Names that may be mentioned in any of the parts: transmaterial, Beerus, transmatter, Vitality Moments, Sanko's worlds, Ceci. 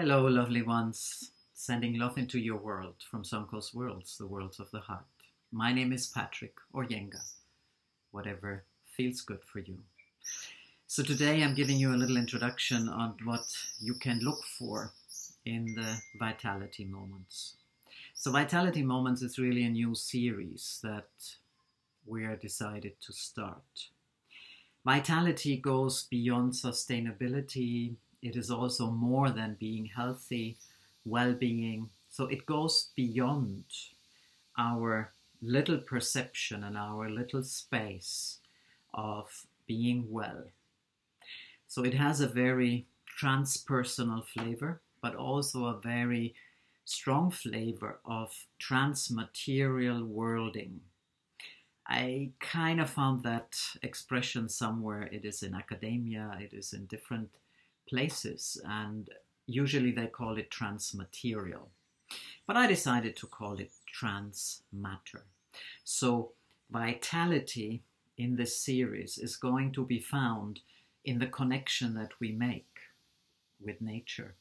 Hello, lovely ones. Sending love into your world from Sanko's worlds, the worlds of the heart. My name is Patrick, or Yenga, whatever feels good for you. So today I'm giving you a little introduction on what you can look for in the Vitality Moments. So Vitality Moments is really a new series that we are decided to start. Vitality goes beyond sustainability. It is also more than being healthy, well-being. So it goes beyond our little perception and our little space of being well. So it has a very transpersonal flavor, but also a very strong flavor of transmaterial worlding. I kind of found that expression somewhere. It is in academia, it is in different places, and usually they call it transmaterial. But I decided to call it transmatter. So vitality in this series is going to be found in the connection that we make with nature,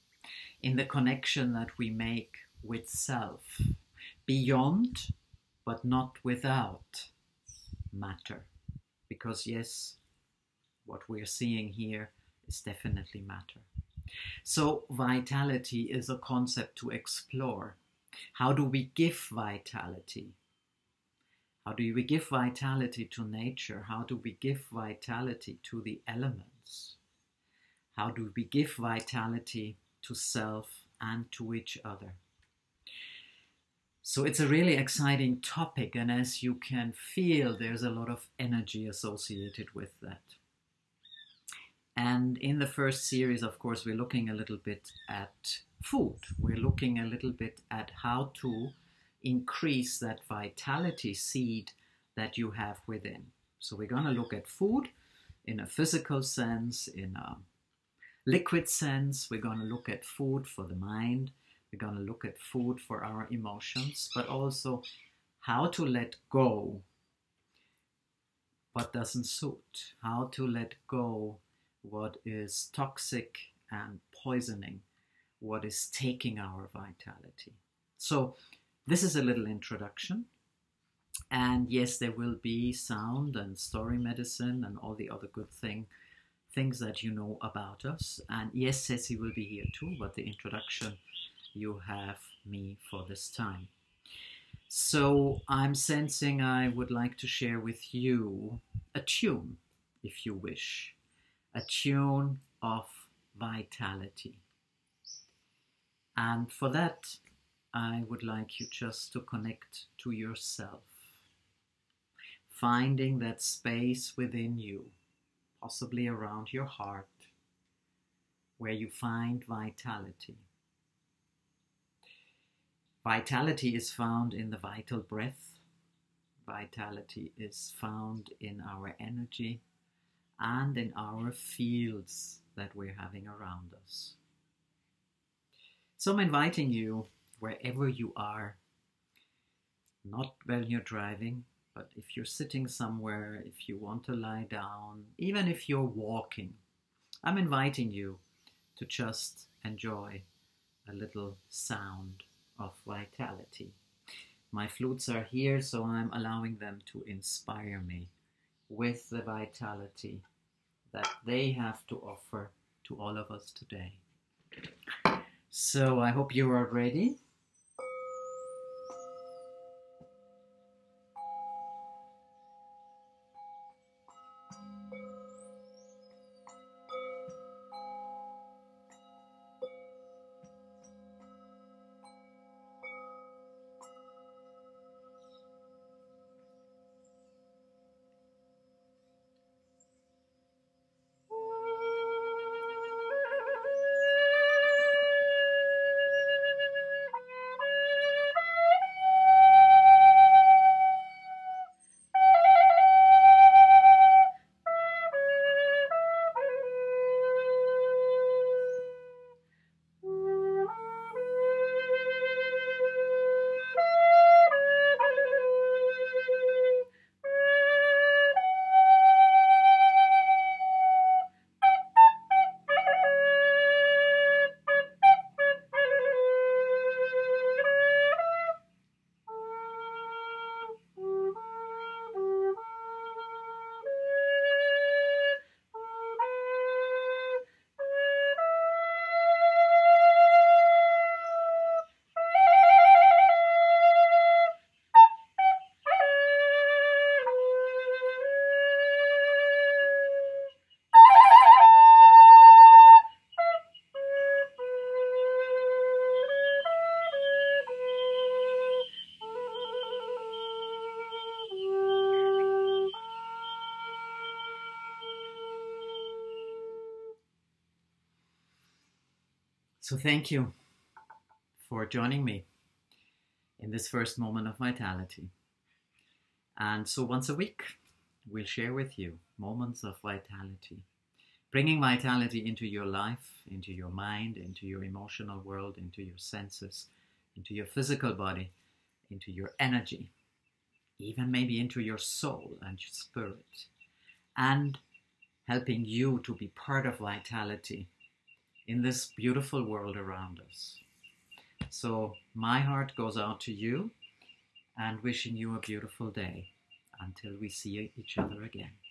in the connection that we make with self, beyond but not without matter. Because yes, what we're seeing here is definitely matter. So vitality is a concept to explore. How do we give vitality? How do we give vitality to nature? How do we give vitality to the elements? How do we give vitality to self and to each other? So it's a really exciting topic, and as you can feel, there's a lot of energy associated with that. And in the first series, of course, we're looking a little bit at food. We're looking a little bit at how to increase that vitality seed that you have within. So we're going to look at food in a physical sense, in a liquid sense. We're going to look at food for the mind. We're going to look at food for our emotions, but also how to let go what doesn't suit, how to let go what is toxic and poisoning, what is taking our vitality. So this is a little introduction. And yes, there will be sound and story medicine and all the other good things that you know about us. And yes, Ceci will be here too, but the introduction you have me for this time. So I'm sensing I would like to share with you a tune, if you wish. A tune of vitality. And for that, I would like you just to connect to yourself, finding that space within you, possibly around your heart, where you find vitality. Vitality is found in the vital breath. Vitality is found in our energy and in our fields that we're having around us. So I'm inviting you, wherever you are, not when you're driving, but if you're sitting somewhere, if you want to lie down, even if you're walking, I'm inviting you to just enjoy a little sound of vitality. My flutes are here, so I'm allowing them to inspire me with the vitality that they have to offer to all of us today. So I hope you are ready. So thank you for joining me in this first moment of vitality. And so once a week, we'll share with you moments of vitality, bringing vitality into your life, into your mind, into your emotional world, into your senses, into your physical body, into your energy, even maybe into your soul and your spirit, and helping you to be part of vitality in this beautiful world around us. So my heart goes out to you and wishing you a beautiful day until we see each other again.